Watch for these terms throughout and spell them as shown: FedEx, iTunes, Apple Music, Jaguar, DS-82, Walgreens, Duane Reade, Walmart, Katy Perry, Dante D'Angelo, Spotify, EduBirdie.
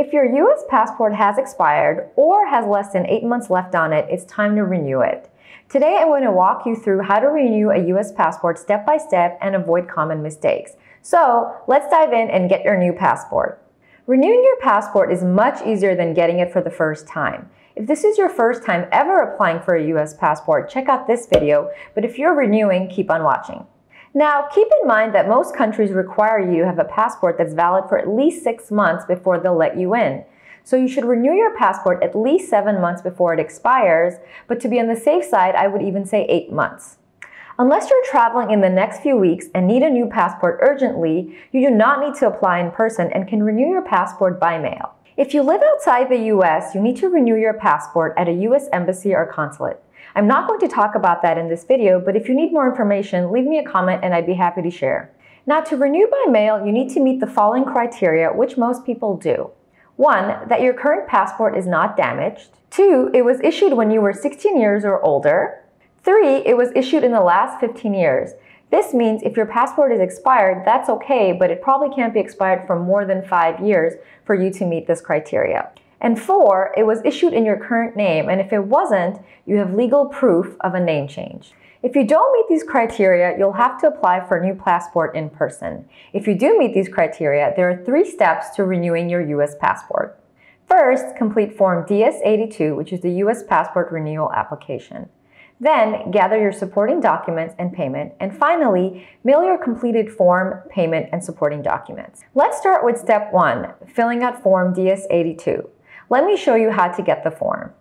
If your U.S. passport has expired or has less than 8 months left on it, it's time to renew it. Today I'm going to walk you through how to renew a U.S. passport step by step and avoid common mistakes. So let's dive in and get your new passport. Renewing your passport is much easier than getting it for the first time. If this is your first time ever applying for a U.S. passport, check out this video, but if you're renewing, keep on watching. Now, keep in mind that most countries require you to have a passport that's valid for at least 6 months before they'll let you in. So you should renew your passport at least 7 months before it expires, but to be on the safe side, I would even say 8 months. Unless you're traveling in the next few weeks and need a new passport urgently, you do not need to apply in person and can renew your passport by mail. If you live outside the US, you need to renew your passport at a US embassy or consulate. I'm not going to talk about that in this video, but if you need more information, leave me a comment and I'd be happy to share. Now, to renew by mail, you need to meet the following criteria, which most people do. 1. That your current passport is not damaged. 2. It was issued when you were 16 years or older. 3. It was issued in the last 15 years. This means if your passport is expired, that's okay, but it probably can't be expired for more than 5 years for you to meet this criteria. And 4, it was issued in your current name, and if it wasn't, you have legal proof of a name change. If you don't meet these criteria, you'll have to apply for a new passport in person. If you do meet these criteria, there are 3 steps to renewing your U.S. passport. First, complete Form DS-82, which is the U.S. passport renewal application. Then, gather your supporting documents and payment. And finally, mail your completed form, payment, and supporting documents. Let's start with step 1, filling out Form DS-82. Let me show you how to get the form.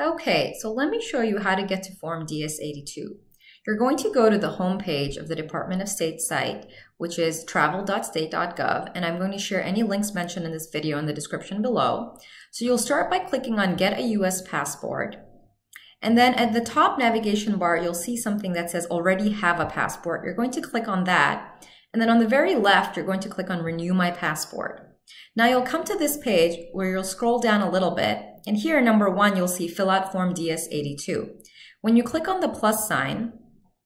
Okay, so let me show you how to get to Form DS-82. You're going to go to the homepage of the Department of State site, which is travel.state.gov, and I'm going to share any links mentioned in this video in the description below. So you'll start by clicking on Get a U.S. Passport, and then at the top navigation bar, you'll see something that says Already Have a Passport. You're going to click on that, and then on the very left, you're going to click on Renew My Passport. Now you'll come to this page where you'll scroll down a little bit, and here number 1 you'll see Fill Out Form DS-82. When you click on the plus sign,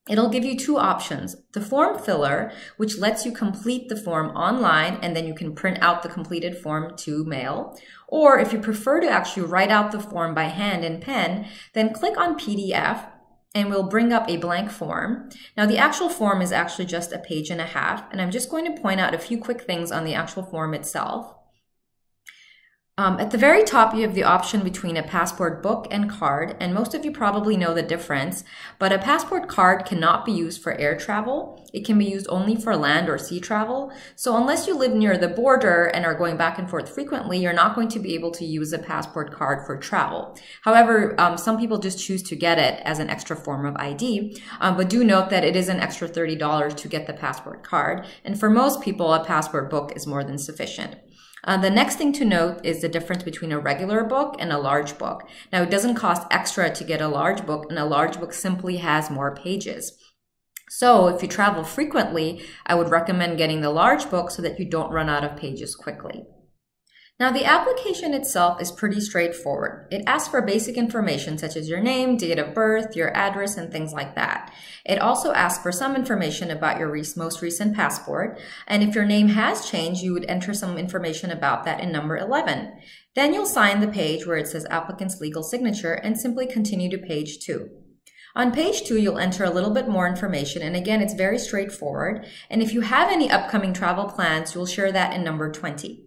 it'll give you 2 options. The form filler, which lets you complete the form online and then you can print out the completed form to mail, or if you prefer to actually write out the form by hand and pen, then click on PDF and we'll bring up a blank form. Now the actual form is actually just a page and a half, and I'm just going to point out a few quick things on the actual form itself. At the very top, you have the option between a passport book and card, and most of you probably know the difference, but a passport card cannot be used for air travel. It can be used only for land or sea travel. So unless you live near the border and are going back and forth frequently, you're not going to be able to use a passport card for travel. However, some people just choose to get it as an extra form of ID, but do note that it is an extra $30 to get the passport card, and for most people, a passport book is more than sufficient. The next thing to note is the difference between a regular book and a large book. Now, it doesn't cost extra to get a large book, and a large book simply has more pages. So if you travel frequently, I would recommend getting the large book so that you don't run out of pages quickly. Now, the application itself is pretty straightforward. It asks for basic information such as your name, date of birth, your address, and things like that. It also asks for some information about your most recent passport, and if your name has changed, you would enter some information about that in number 11. Then you'll sign the page where it says Applicant's Legal Signature and simply continue to page 2. On page 2, you'll enter a little bit more information, and again, it's very straightforward, and if you have any upcoming travel plans, you'll share that in number 20.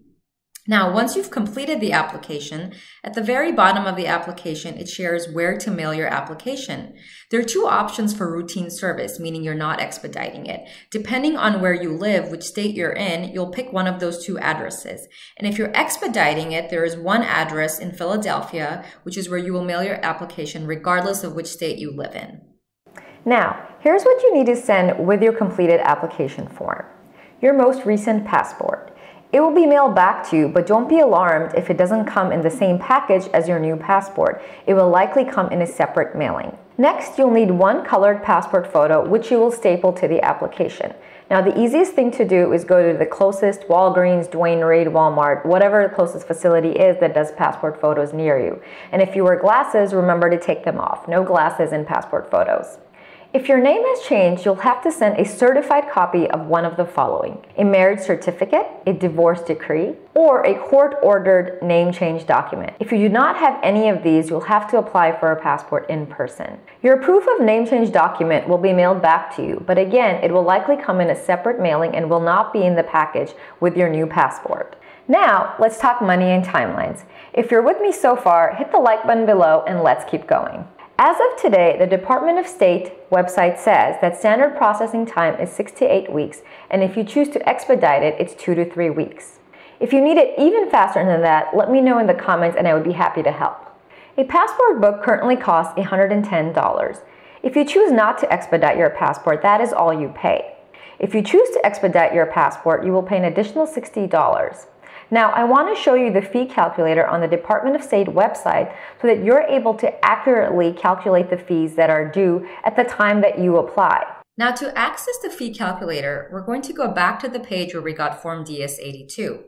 Now, once you've completed the application, at the very bottom of the application, it shares where to mail your application. There are 2 options for routine service, meaning you're not expediting it. Depending on where you live, which state you're in, you'll pick one of those 2 addresses. And if you're expediting it, there is 1 address in Philadelphia, which is where you will mail your application regardless of which state you live in. Now, here's what you need to send with your completed application form. Your most recent passport. It will be mailed back to you, but don't be alarmed if it doesn't come in the same package as your new passport. It will likely come in a separate mailing. Next, you'll need 1 colored passport photo, which you will staple to the application. Now, the easiest thing to do is go to the closest Walgreens, Duane Reade, Walmart, whatever the closest facility is that does passport photos near you. And if you wear glasses, remember to take them off. No glasses in passport photos. If your name has changed, you'll have to send a certified copy of one of the following: a marriage certificate, a divorce decree, or a court-ordered name change document. If you do not have any of these, you'll have to apply for a passport in person. Your proof of name change document will be mailed back to you, but again, it will likely come in a separate mailing and will not be in the package with your new passport. Now, let's talk money and timelines. If you're with me so far, hit the like button below and let's keep going. As of today, the Department of State website says that standard processing time is 6 to 8 weeks, and if you choose to expedite it, it's 2 to 3 weeks. If you need it even faster than that, let me know in the comments and I would be happy to help. A passport book currently costs $110. If you choose not to expedite your passport, that is all you pay. If you choose to expedite your passport, you will pay an additional $60. Now, I want to show you the fee calculator on the Department of State website so that you're able to accurately calculate the fees that are due at the time that you apply. Now, to access the fee calculator, we're going to go back to the page where we got Form DS-82.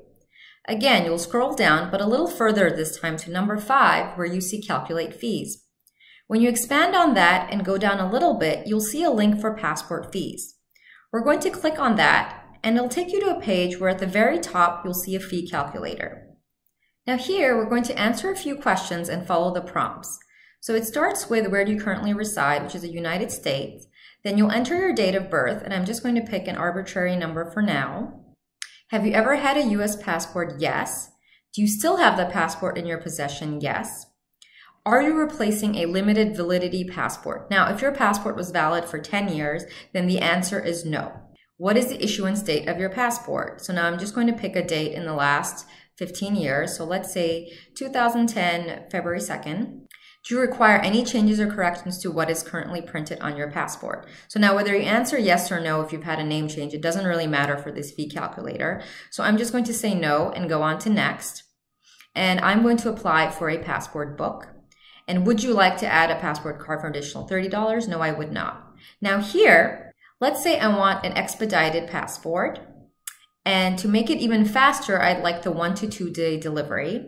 Again, you'll scroll down, but a little further this time to number 5, where you see Calculate Fees. When you expand on that and go down a little bit, you'll see a link for passport fees. We're going to click on that, and it'll take you to a page where at the very top you'll see a fee calculator. Now here we're going to answer a few questions and follow the prompts. So it starts with where do you currently reside, which is the United States. Then you'll enter your date of birth, and I'm just going to pick an arbitrary number for now. Have you ever had a US passport? Yes. Do you still have the passport in your possession? Yes. Are you replacing a limited validity passport? Now, if your passport was valid for 10 years, then the answer is no. What is the issuance date of your passport? So now I'm just going to pick a date in the last 15 years. So let's say 2010, February 2nd. Do you require any changes or corrections to what is currently printed on your passport? So now whether you answer yes or no if you've had a name change, it doesn't really matter for this fee calculator. So I'm just going to say no and go on to next. And I'm going to apply for a passport book. And would you like to add a passport card for an additional $30? No, I would not. Now here, let's say I want an expedited passport, and to make it even faster, I'd like the 1 to 2 day delivery.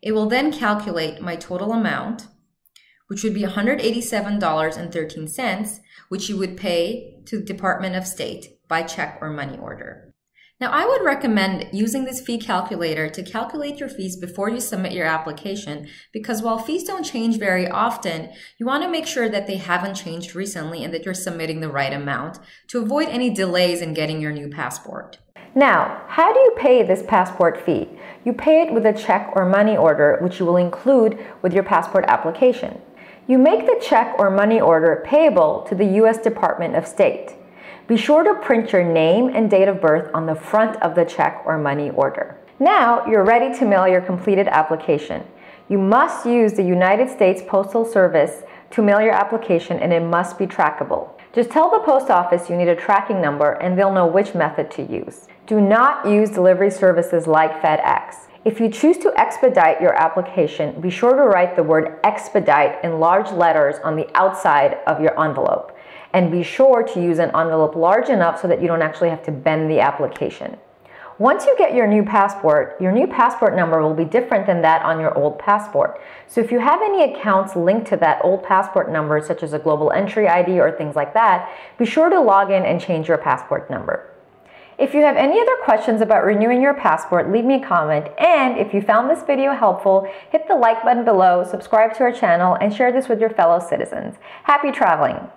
It will then calculate my total amount, which would be $187.13, which you would pay to the Department of State by check or money order. Now, I would recommend using this fee calculator to calculate your fees before you submit your application, because while fees don't change very often, you want to make sure that they haven't changed recently and that you're submitting the right amount to avoid any delays in getting your new passport. Now, how do you pay this passport fee? You pay it with a check or money order, which you will include with your passport application. You make the check or money order payable to the U.S. Department of State. Be sure to print your name and date of birth on the front of the check or money order. Now you're ready to mail your completed application. You must use the United States Postal Service to mail your application, and it must be trackable. Just tell the post office you need a tracking number and they'll know which method to use. Do not use delivery services like FedEx. If you choose to expedite your application, be sure to write the word expedite in large letters on the outside of your envelope. And be sure to use an envelope large enough so that you don't actually have to bend the application. Once you get your new passport number will be different than that on your old passport. So if you have any accounts linked to that old passport number, such as a global entry ID or things like that, be sure to log in and change your passport number. If you have any other questions about renewing your passport, leave me a comment. And if you found this video helpful, hit the like button below, subscribe to our channel, and share this with your fellow citizens. Happy traveling!